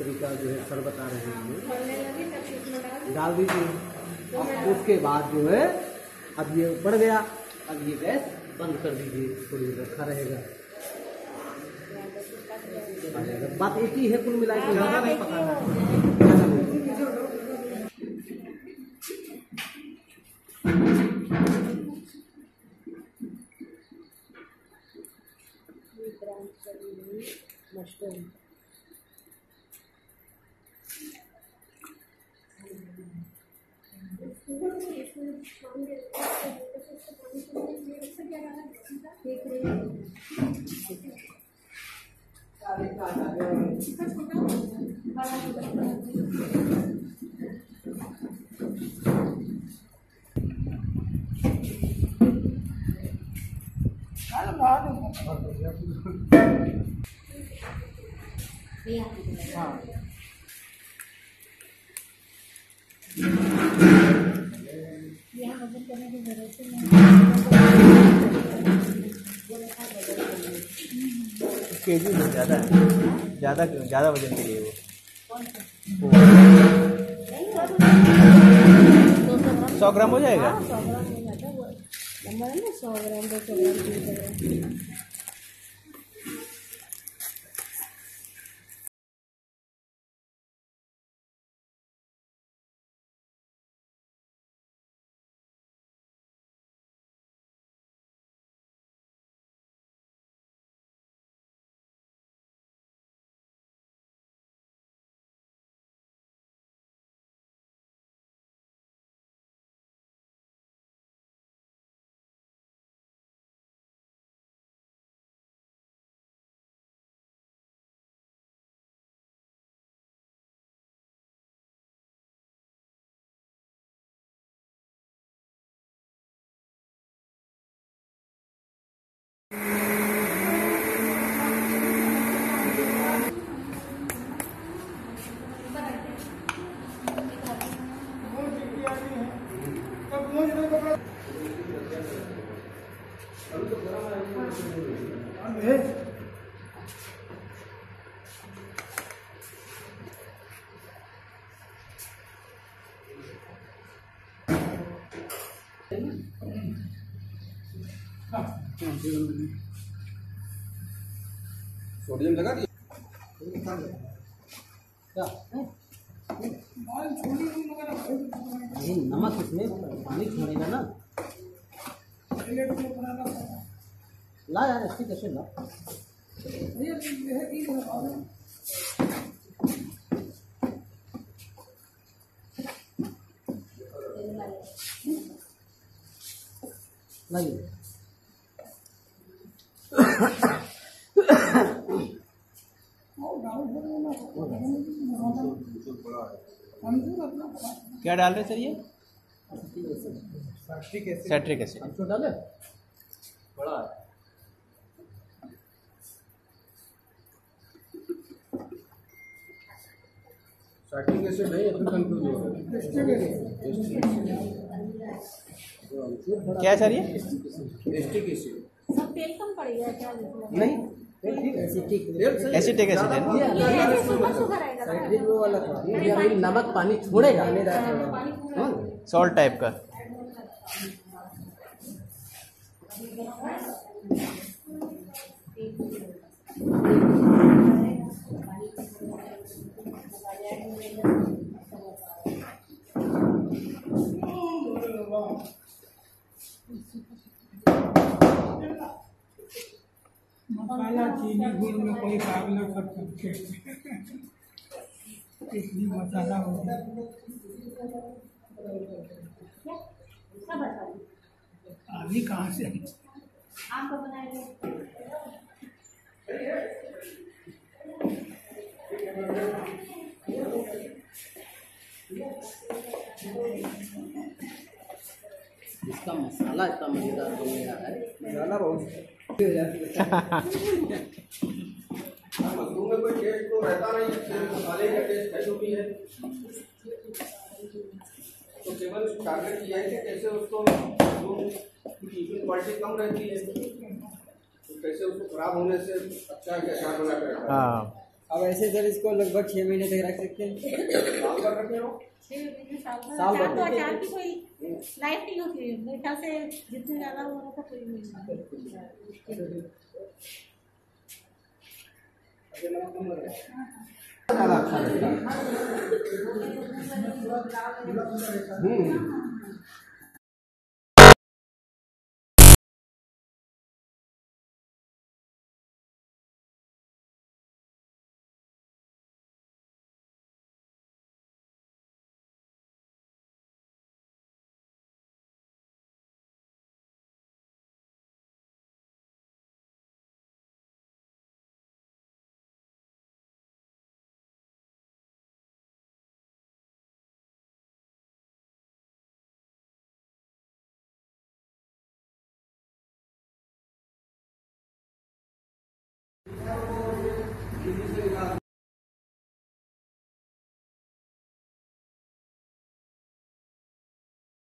तरीका जो है सर बता रहे हैं, डाल दीजिए और उसके बाद जो है अब ये बढ़ गया, अब ये गैस बंद कर दीजिए, थोड़ी देर रखा रहेगा। बात एक ही है, कुल मिला के ज्यादा नहीं पकाना। मशरूम केजी में ज़्यादा है, ज़्यादा वजन के लिए वो 100 ग्राम हो जाएगा। सोडियम लगा दिया क्या? नहीं, नमक इसमें पानी छोड़ेगा ना। ला यार अच्छी कैसे ला। नहीं क्या डाल रहे सर? ये सैट्रिक एसिड डाले बड़ा सैट्रिक एसिड नहीं, तो कंफ्यूज हो गया। क्या सर ये एसिटिक एसिड? सब तेल कम पड़ गया क्या? नहीं एसिटिक एसिड है, नमक पानी छोड़ेगा, सॉल्ट टाइप का। पहला चीनी गुड़ में कोई काबला कर सकते एक भी मसाला हो आदमी कहाँ से आपको इसका मसाला इतना मजेदार हो गया है मसाला बहुत मशरूम में कोई टेस्ट तो रहता नहीं है, मसाले का टेस्ट है जो भी है, तो केवल टारगेट ये है कि कैसे उसको इवन क्वालिटी कम रहती है तो कैसे उसको खराब होने से अच्छा है कि अच्छा बना कर। अब ऐसे सर इसको लगभग 6 महीने तक रख सकते हैं। साल भर रखे हो, 6 महीने साल भर तो अचार की कोई लाइफ नहीं होती मेरे ख्याल से, जितने ज़्यादा हो रहा था कोई नहीं।